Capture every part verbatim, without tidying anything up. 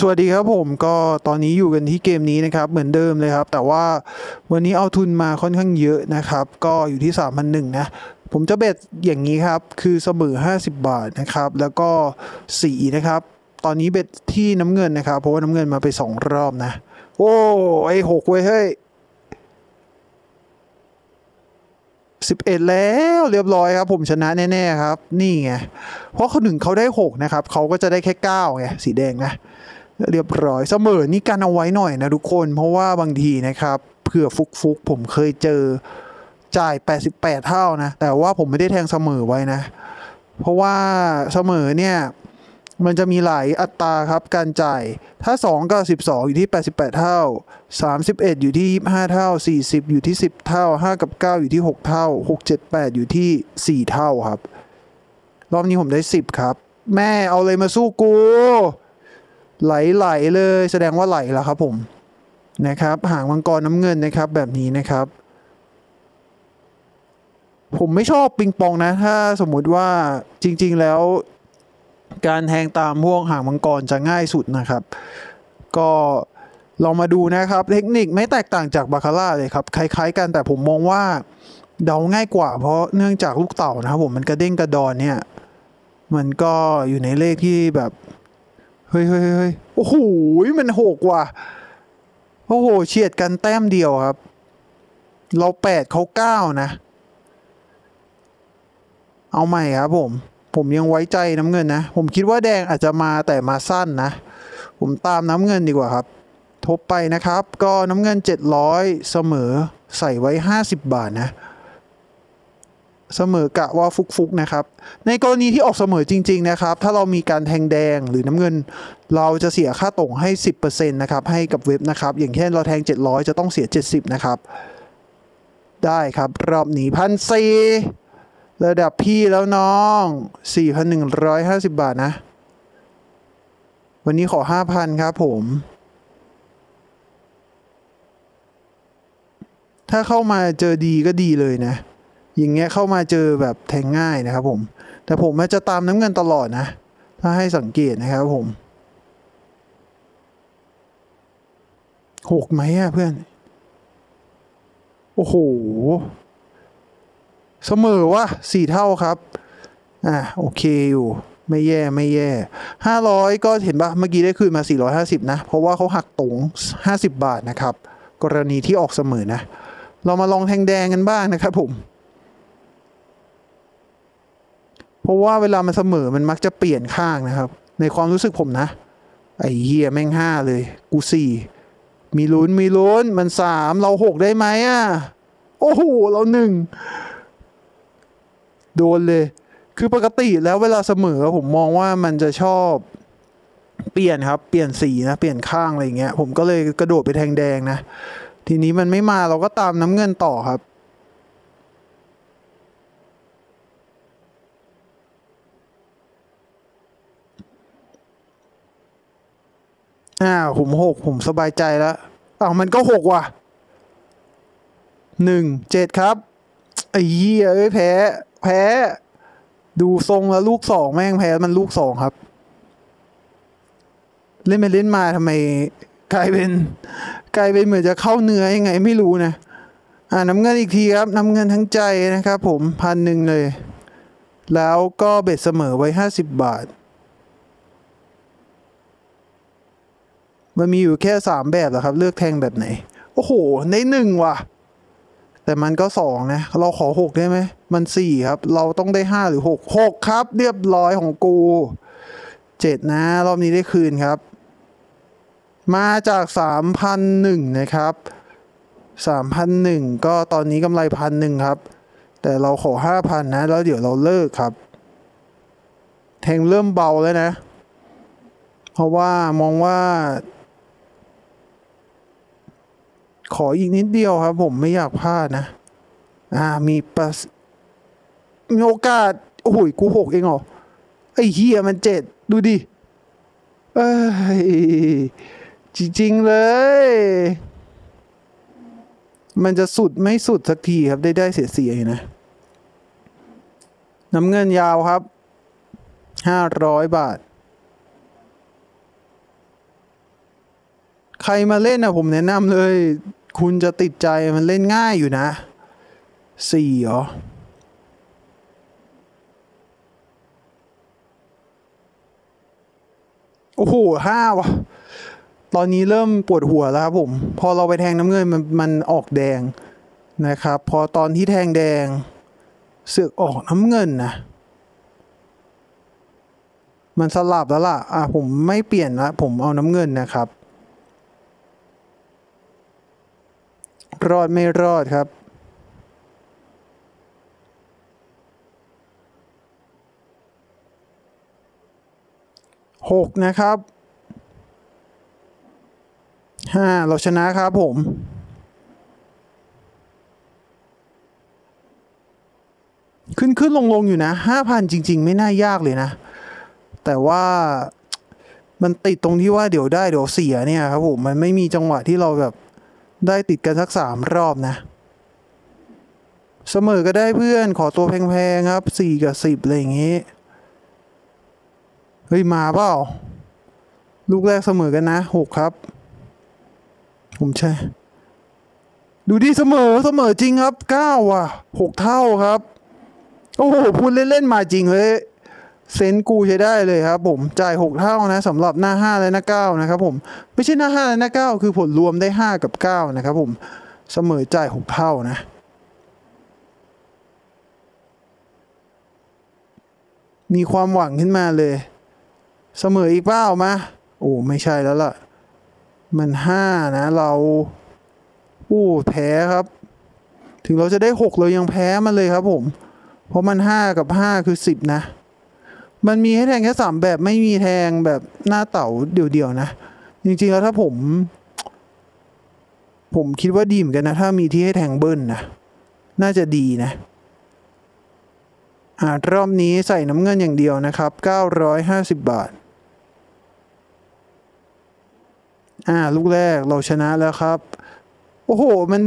สวัสดีครับผมก็ตอนนี้อยู่กันที่เกมนี้นะครับเหมือนเดิมเลยครับแต่ว่าวันนี้เอาทุนมาค่อนข้างเยอะนะครับก็อยู่ที่ สามพันหนึ่ง นะผมจะเบ็ดอย่างนี้ครับคือเสมอห้าสิบบาทนะครับแล้วก็สีนะครับตอนนี้เบ็ดที่น้ำเงินนะครับเพราะว่าน้ำเงินมาไปสองรอบนะโอ้ไอหกเว้ยเฮ้ยสิบเอ็ดแล้วเรียบร้อยครับผมชนะแน่ๆครับนี่ไงเพราะคนหนึ่งเขาได้หกนะครับเขาก็จะได้แค่เก้าไงสีแดงนะเรียบร้อยเสมอนี่กันเอาไว้หน่อยนะทุกคนเพราะว่าบางทีนะครับเผื่อฟุกๆผมเคยเจอจ่ายแปดสิบแปดเท่านะแต่ว่าผมไม่ได้แทงเสมอไว้นะเพราะว่าเสมอเนี่ยมันจะมีหลายอัตราครับการจ่ายถ้าสองกับสิบสองอยู่ที่แปดสิบแปดเท่าสามสิบเอ็ดอยู่ที่ยี่สิบห้าเท่าสี่สิบอยู่ที่สิบเท่าห้ากับเก้าอยู่ที่หกเท่าหกเจ็ดแปดอยู่ที่สี่เท่าครับรอบนี้ผมได้สิบครับแม่เอาเลยมาสู้กูไหลๆเลยแสดงว่าไหลแล้วครับผมนะครับหางมังกรน้ำเงินนะครับแบบนี้นะครับผมไม่ชอบปิงปองนะถ้าสมมุติว่าจริงๆแล้วการแทงตามพวกหางมังกรจะง่ายสุดนะครับก็เรามาดูนะครับเทคนิคไม่แตกต่างจากบาคาร่าเลยครับคล้ายๆกันแต่ผมมองว่าเดาง่ายกว่าเพราะเนื่องจากลูกเต่านะครับผมมันกระเด้งกระดอนเนี่ยมันก็อยู่ในเลขที่แบบเฮ้ยเฮ้ยเฮ้ยโอ้โหมันหกว่ะโอ้โหเฉียดกันแต้มเดียวครับเราแปดเขาเก้านะเอาใหม่ครับผมผมยังไว้ใจน้ำเงินนะผมคิดว่าแดงอาจจะมาแต่มาสั้นนะผมตามน้ำเงินดีกว่าครับทบไปนะครับก็น้ำเงินเจ็ดร้อยเสมอใส่ไว้ห้าสิบบาทนะเสมอกะว่าฟุกๆนะครับในกรณีที่ออกเสมอจริงๆนะครับถ้าเรามีการแทงแดงหรือน้ำเงินเราจะเสียค่าตรงให้ สิบเปอร์เซ็นต์ นะครับให้กับเว็บนะครับอย่างเช่นเราแทงเจ็ดร้อยจะต้องเสียเจ็ดสิบนะครับได้ครับรอบนี้ หนึ่งพันสี่ร้อยระดับพี่แล้วน้อง สี่พันหนึ่งร้อยห้าสิบ บาทนะวันนี้ขอ ห้าพัน ครับผมถ้าเข้ามาเจอดีก็ดีเลยนะอย่างเงี้ยเข้ามาเจอแบบแทงง่ายนะครับผมแต่ผมจะตามน้ำเงินตลอดนะถ้าให้สังเกตนะครับผมหกไหมอ่ะเพื่อนโอ้โหเสมอว่าสี่เท่าครับอ่ะโอเคอยู่ไม่แย่ไม่แย่ห้าร้อยก็เห็นปะเมื่อกี้ได้คืนมาสี่ร้อยห้าสิบนะเพราะว่าเขาหักตรงห้าสิบบาทนะครับกรณีที่ออกเสมอนะเรามาลองแทงแดงกันบ้างนะครับผมเพราะว่าเวลามันเสมอมันมักจะเปลี่ยนข้างนะครับในความรู้สึกผมนะไอ้เหี้ยแม่งห้าเลยกูสี่มีลุ้นมีลุ้นมันสามเราหกได้ไหมอ่ะโอ้โหเราหนึ่งโดนเลยคือปกติแล้วเวลาเสมอผมมองว่ามันจะชอบเปลี่ยนครับเปลี่ยนสีนะเปลี่ยนข้างอะไรอย่างเงี้ยผมก็เลยกระโดดไปแทงแดงนะทีนี้มันไม่มาเราก็ตามน้ำเงินต่อครับอ่าผมหกผมสบายใจแล้วอ้าวมันก็หกว่ะหนึ่งเจ็ดครับไอ้เหี้ยเอ้ยแพ้แพ้ดูทรงแล้วลูกสองแม่งแพ้มันลูกสองครับเล่นไปเล่นมาทำไมกลายเป็นกลายเป็นเหมือนจะเข้าเนื้อยังไงไม่รู้นะอ่าน้ำเงินอีกทีครับน้ำเงินทั้งใจนะครับผมพันหนึ่งเลยแล้วก็เบ็ดเสมอไว้ห้าสิบบาทมันมีอยู่แค่สามแบบเหรอครับเลือกแทงแบบไหนโอ้โหในหนึ่งว่ะแต่มันก็สองนะเราขอหกได้ไหมมันสี่ครับเราต้องได้ห้าหรือหก หกครับเรียบร้อยของกูเจ็ดนะรอบนี้ได้คืนครับมาจาก สามพันหนึ่ง นะครับ สามพันหนึ่ง ก็ตอนนี้กำไร หนึ่งพัน ครับแต่เราขอ ห้าพัน นะแล้วเดี๋ยวเราเลิกครับแทงเริ่มเบาแล้วนะเพราะว่ามองว่าขออีกนิดเดียวครับผมไม่อยากพลาดนะอ่ามีประมีโอกาสโอ้โหกูหกเองเหรอไอ้เหี้ยมันเจ็ดดูดิเอ้ยจริงๆเลยมันจะสุดไม่สุดสักทีครับได้ได้เสียเสียนะน้ำเงินยาวครับห้าร้อยบาท ใครมาเล่นนะผมแนะนำเลยคุณจะติดใจมันเล่นง่ายอยู่นะสี่เหรอโอ้โหห้าวะตอนนี้เริ่มปวดหัวแล้วครับผมพอเราไปแทงน้ำเงินมันมันออกแดงนะครับพอตอนที่แทงแดงเสือกออกน้ำเงินนะมันสลับแล้วล่ะอ่ะผมไม่เปลี่ยนละผมเอาน้ำเงินนะครับรอดไม่รอดครับหกนะครับห้าเราชนะครับผมขึ้นขึ้นลงลงอยู่นะห้าพันจริงๆไม่น่ายากเลยนะแต่ว่ามันติดตรงที่ว่าเดี๋ยวได้เดี๋ยวเสียเนี่ยครับผมมันไม่มีจังหวะที่เราแบบได้ติดกันสักสามรอบนะเสมอก็ได้เพื่อนขอตัวแพงๆครับสี่กับสิบอะไรอย่างงี้เฮ้ยมาเปล่าลูกแรกเสมอกันนะหกครับผมใช่ดูดิเสมอเสมอจริงครับเก้าว่ะหกเท่าครับโอ้โหพูดเล่นๆมาจริงเลยเซนกูใช้ได้เลยครับผมจ่ายหกเท่านะสำหรับหน้าห้าและหน้าเก้านะครับผมไม่ใช่หน้าห้าและหน้าเก้าคือผลรวมได้ห้ากับเก้านะครับผมเสมอจ่ายหกเท่านะมีความหวังขึ้นมาเลยเสมออีกเปล่ามาโอ้ไม่ใช่แล้วล่ะมันห้านะเราโอ้แพ้ครับถึงเราจะได้หกเรายังแพ้มันเลยครับผมเพราะมันห้ากับห้าคือสิบนะมันมีให้แทงแค่สามแบบไม่มีแทงแบบหน้าเต่าเดี่ยวๆนะจริงๆแล้วถ้าผมผมคิดว่าดีเหมือนกันนะถ้ามีที่ให้แทงเบิ้ลนะน่าจะดีนะอ่ารอบนี้ใส่น้ำเงินอย่างเดียวนะครับเก้าร้อยห้าสิบบาทอ่าลูกแรกเราชนะแล้วครับโอ้โหมัน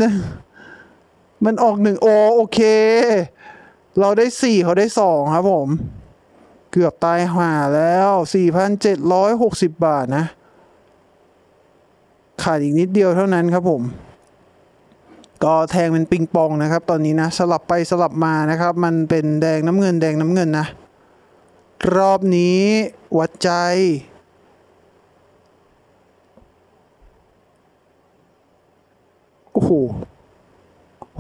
มันออกหนึ่งโอโอเคเราได้สี่เขาได้สองครับผมเกือบตายห่าแล้ว สี่พันเจ็ดร้อยหกสิบ บาทนะขาดอีกนิดเดียวเท่านั้นครับผมก็แทงเป็นปิงปองนะครับตอนนี้นะสลับไปสลับมานะครับมันเป็นแดงน้ำเงินแดงน้ำเงินนะรอบนี้วัดใจโอ้โห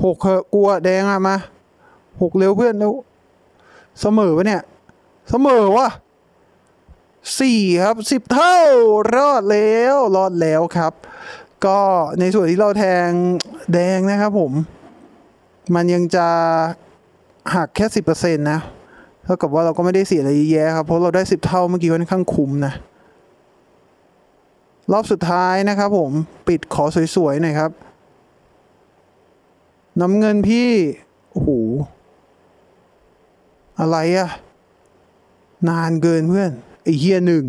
หกเหอะกลัวแดงอะมาหกเร็วเพื่อนแล้วเสมอวะเนี่ยเสมอวะสี่ครับสิบเท่ารอดแล้วรอดแล้วครับก็ในส่วนที่เราแทงแดงนะครับผมมันยังจะหักแค่ สิบเปอร์เซ็นต์ นะเท่ากับว่าเราก็ไม่ได้เสียอะไรแย่ครับเพราะเราได้สิบเท่าเมื่อกี้ค่อนข้างคุ้มนะรอบสุดท้ายนะครับผมปิดขอสวยๆหน่อยครับน้ำเงินพี่โอ้โหอะไรอะนานเกินเพื่อนไอ้เฮียหนึ่ง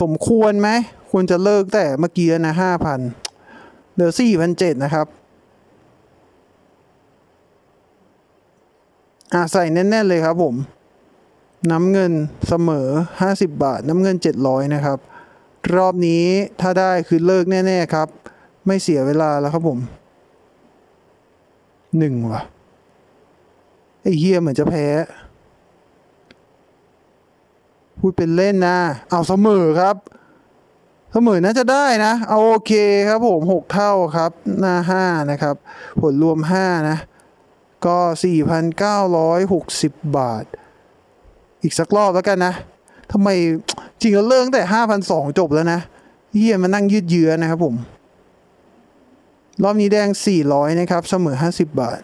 สมควรไหมควรจะเลิกแต่เมื่อกี้นะห้าพันเหลือสี่พันเจ็ดนะครับอ่ะใส่แน่นๆเลยครับผมน้ำเงินเสมอห้าสิบบาทน้ำเงินเจ็ดร้อยนะครับรอบนี้ถ้าได้คือเลิกแน่ๆครับไม่เสียเวลาแล้วครับผมหนึ่งว่ะไอ้เฮียเหมือนจะแพ้พูดเป็นเล่นนะเอาเสมอครับเสมอน่าจะได้นะเอาโอเคครับผมหกเท่าครับหน้าห้านะครับผลรวมห้านะก็ สี่พันเก้าร้อยหกสิบ บาทอีกสักรอบแล้วกันนะทำไมจริงแล้วเลิกตั้งแต่ ห้าพันสองร้อย จบแล้วนะเฮียมันนั่งยืดเยื้อนะครับผมรอบนี้แดงสี่ร้อยนะครับเสมอห้าสิบบาท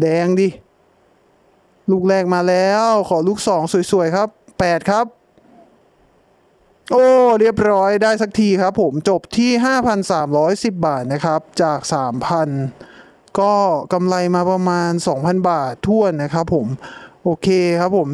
แดงดิลูกแรกมาแล้วขอลูกสองสวยๆครับแปดครับโอ้เรียบร้อยได้สักทีครับผมจบที่ ห้าพันสามร้อยสิบ บาทนะครับจาก สามพัน ก็กำไรมาประมาณ สองพัน บาทถ้วนนะครับผมโอเคครับผม